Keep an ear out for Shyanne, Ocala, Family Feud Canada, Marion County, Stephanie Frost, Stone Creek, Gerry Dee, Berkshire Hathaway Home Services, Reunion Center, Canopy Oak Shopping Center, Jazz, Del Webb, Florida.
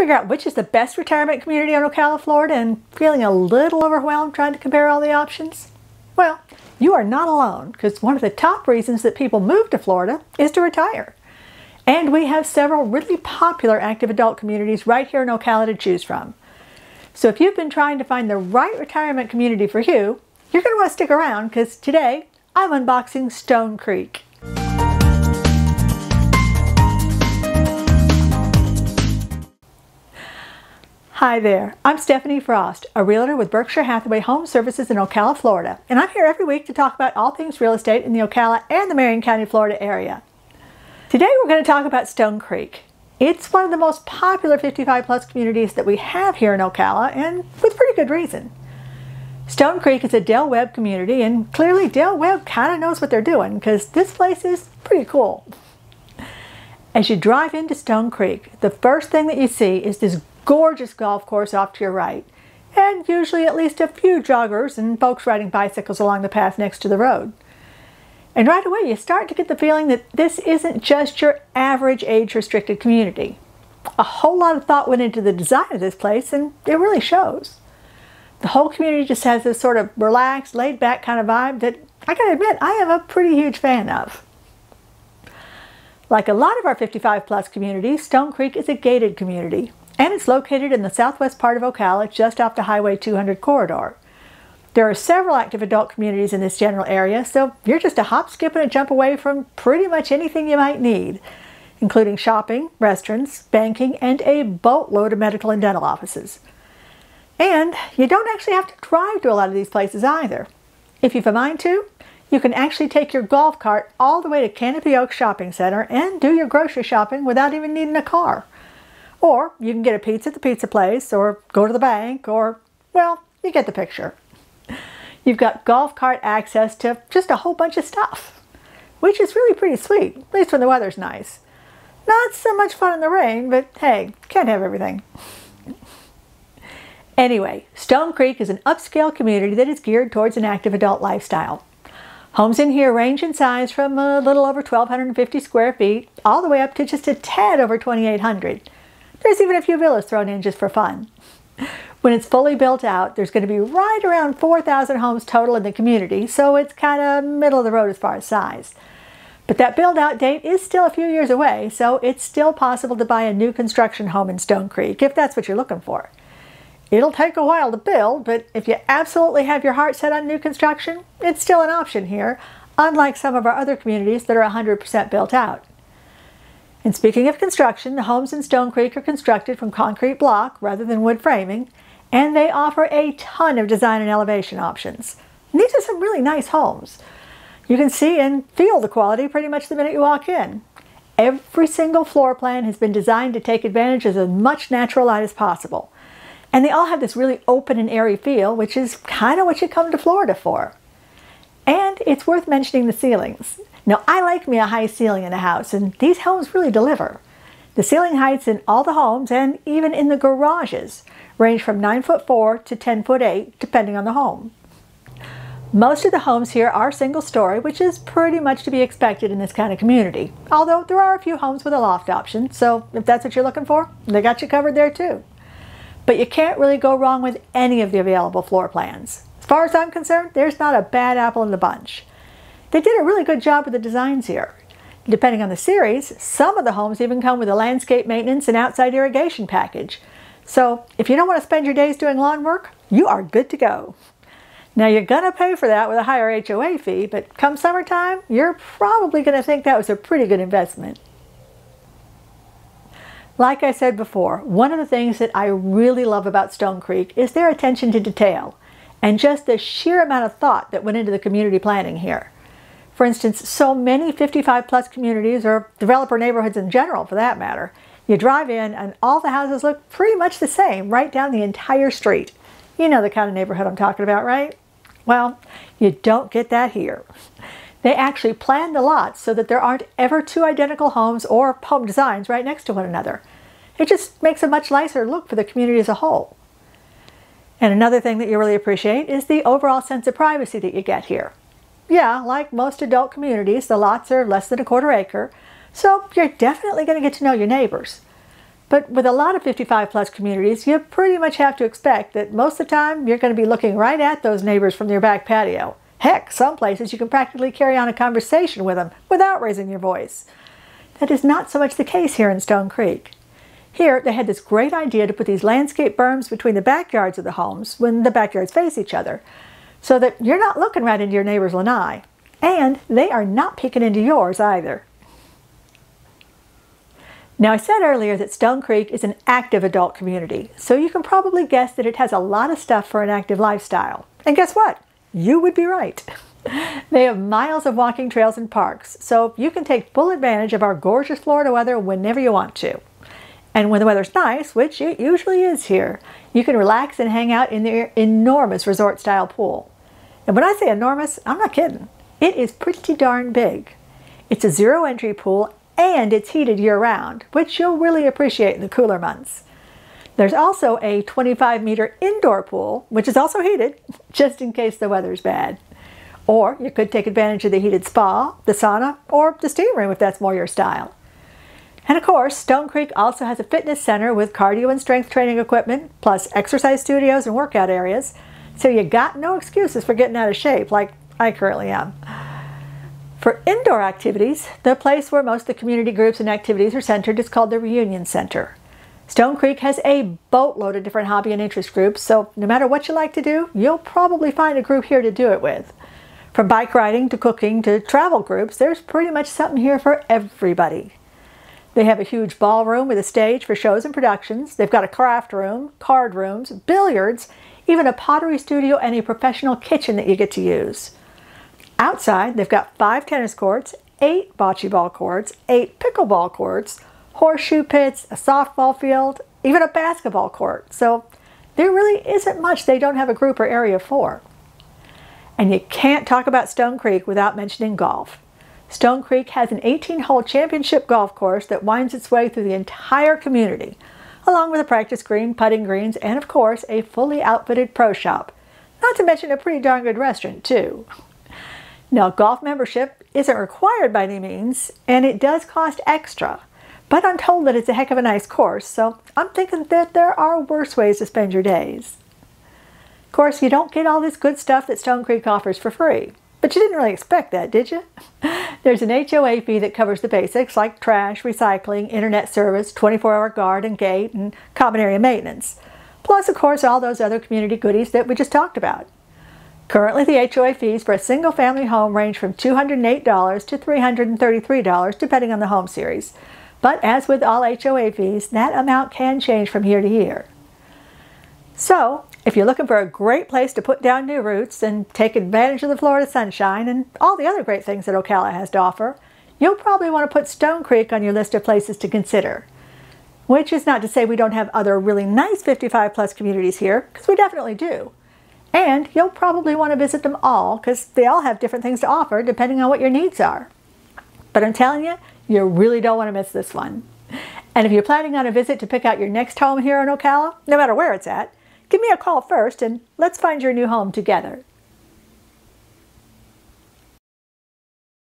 figure out which is the best retirement community in Ocala, Florida, and feeling a little overwhelmed trying to compare all the options? Well, you are not alone, because one of the top reasons that people move to Florida is to retire. And we have several really popular active adult communities right here in Ocala to choose from. So if you've been trying to find the right retirement community for you, you're going to want to stick around, because today I'm unboxing Stone Creek. Hi there, I'm Stephanie Frost, a realtor with Berkshire Hathaway Home Services in Ocala, Florida, and I'm here every week to talk about all things real estate in the Ocala and the Marion County, Florida area. Today we're going to talk about Stone Creek. It's one of the most popular 55-plus communities that we have here in Ocala, and with pretty good reason. Stone Creek is a Del Webb community, and clearly Del Webb kind of knows what they're doing, because this place is pretty cool. As you drive into Stone Creek, the first thing that you see is this gorgeous golf course off to your right, and usually at least a few joggers and folks riding bicycles along the path next to the road. And right away you start to get the feeling that this isn't just your average age-restricted community. A whole lot of thought went into the design of this place, and it really shows. The whole community just has this sort of relaxed, laid-back kind of vibe that I gotta admit I am a pretty huge fan of. Like a lot of our 55-plus communities, Stone Creek is a gated community. And it's located in the southwest part of Ocala, just off the Highway 200 corridor. There are several active adult communities in this general area, so you're just a hop, skip, and a jump away from pretty much anything you might need, including shopping, restaurants, banking, and a boatload of medical and dental offices. And you don't actually have to drive to a lot of these places either. If you've a mind to, you can actually take your golf cart all the way to Canopy Oak Shopping Center and do your grocery shopping without even needing a car. Or you can get a pizza at the pizza place, or go to the bank, or, well, you get the picture. You've got golf cart access to just a whole bunch of stuff, which is really pretty sweet, at least when the weather's nice. Not so much fun in the rain, but hey, can't have everything. Anyway, Stone Creek is an upscale community that is geared towards an active adult lifestyle. Homes in here range in size from a little over 1,250 square feet all the way up to just a tad over 2,800. There's even a few villas thrown in just for fun. When it's fully built out, there's going to be right around 4,000 homes total in the community, so it's kind of middle of the road as far as size. But that build-out date is still a few years away, so it's still possible to buy a new construction home in Stone Creek, if that's what you're looking for. It'll take a while to build, but if you absolutely have your heart set on new construction, it's still an option here, unlike some of our other communities that are 100% built out. And speaking of construction, the homes in Stone Creek are constructed from concrete block rather than wood framing, and they offer a ton of design and elevation options. And these are some really nice homes. You can see and feel the quality pretty much the minute you walk in. Every single floor plan has been designed to take advantage of as much natural light as possible. And they all have this really open and airy feel, which is kind of what you come to Florida for. And it's worth mentioning the ceilings. Now, I like me a high ceiling in a house, and these homes really deliver. The ceiling heights in all the homes, and even in the garages, range from 9'4" to 10'8", depending on the home. Most of the homes here are single story, which is pretty much to be expected in this kind of community. Although there are a few homes with a loft option, so if that's what you're looking for, they got you covered there too. But you can't really go wrong with any of the available floor plans. As far as I'm concerned, there's not a bad apple in the bunch. They did a really good job with the designs here. Depending on the series, some of the homes even come with a landscape maintenance and outside irrigation package. So if you don't want to spend your days doing lawn work, you are good to go. Now you're going to pay for that with a higher HOA fee, but come summertime, you're probably going to think that was a pretty good investment. Like I said before, one of the things that I really love about Stone Creek is their attention to detail and just the sheer amount of thought that went into the community planning here. For instance, so many 55-plus communities, or developer neighborhoods in general for that matter, you drive in and all the houses look pretty much the same right down the entire street. You know the kind of neighborhood I'm talking about, right? Well, you don't get that here. They actually plan the lots so that there aren't ever two identical homes or home designs right next to one another. It just makes a much nicer look for the community as a whole. And another thing that you really appreciate is the overall sense of privacy that you get here. Yeah, like most adult communities, the lots are less than a quarter acre, so you're definitely going to get to know your neighbors. But with a lot of 55 plus communities, you pretty much have to expect that most of the time you're going to be looking right at those neighbors from their back patio. Heck, some places you can practically carry on a conversation with them without raising your voice. That is not so much the case here in Stone Creek. Here, they had this great idea to put these landscape berms between the backyards of the homes when the backyards face each other, so that you're not looking right into your neighbor's lanai, and they are not peeking into yours either. Now, I said earlier that Stone Creek is an active adult community, so you can probably guess that it has a lot of stuff for an active lifestyle. And guess what? You would be right. They have miles of walking trails and parks, so you can take full advantage of our gorgeous Florida weather whenever you want to. And when the weather's nice, which it usually is here, you can relax and hang out in their enormous resort-style pool. And when I say enormous, I'm not kidding. It is pretty darn big. It's a zero-entry pool, and it's heated year-round, which you'll really appreciate in the cooler months. There's also a 25-meter indoor pool, which is also heated, just in case the weather's bad. Or you could take advantage of the heated spa, the sauna, or the steam room if that's more your style. And of course, Stone Creek also has a fitness center with cardio and strength training equipment, plus exercise studios and workout areas, so you got no excuses for getting out of shape like I currently am. For indoor activities, the place where most of the community groups and activities are centered is called the Reunion Center. Stone Creek has a boatload of different hobby and interest groups, so no matter what you like to do, you'll probably find a group here to do it with. From bike riding to cooking to travel groups, there's pretty much something here for everybody. They have a huge ballroom with a stage for shows and productions. They've got a craft room, card rooms, billiards, even a pottery studio and a professional kitchen that you get to use. Outside, they've got 5 tennis courts, 8 bocce ball courts, 8 pickleball courts, horseshoe pits, a softball field, even a basketball court. So there really isn't much they don't have a group or area for. And you can't talk about Stone Creek without mentioning golf. Stone Creek has an 18-hole championship golf course that winds its way through the entire community, along with a practice green, putting greens, and of course, a fully outfitted pro shop. Not to mention a pretty darn good restaurant, too. Now, golf membership isn't required by any means, and it does cost extra, but I'm told that it's a heck of a nice course, so I'm thinking that there are worse ways to spend your days. Of course, you don't get all this good stuff that Stone Creek offers for free. But you didn't really expect that, did you? There's an HOA fee that covers the basics like trash, recycling, internet service, 24-hour guard and gate, and common area maintenance. Plus, of course, all those other community goodies that we just talked about. Currently, the HOA fees for a single-family home range from $208 to $333, depending on the home series. But as with all HOA fees, that amount can change from year to year. So, if you're looking for a great place to put down new roots and take advantage of the Florida sunshine and all the other great things that Ocala has to offer, you'll probably want to put Stone Creek on your list of places to consider. Which is not to say we don't have other really nice 55 plus communities here, because we definitely do. And you'll probably want to visit them all, because they all have different things to offer depending on what your needs are. But I'm telling you, you really don't want to miss this one. And if you're planning on a visit to pick out your next home here in Ocala, no matter where it's at, give me a call first and let's find your new home together.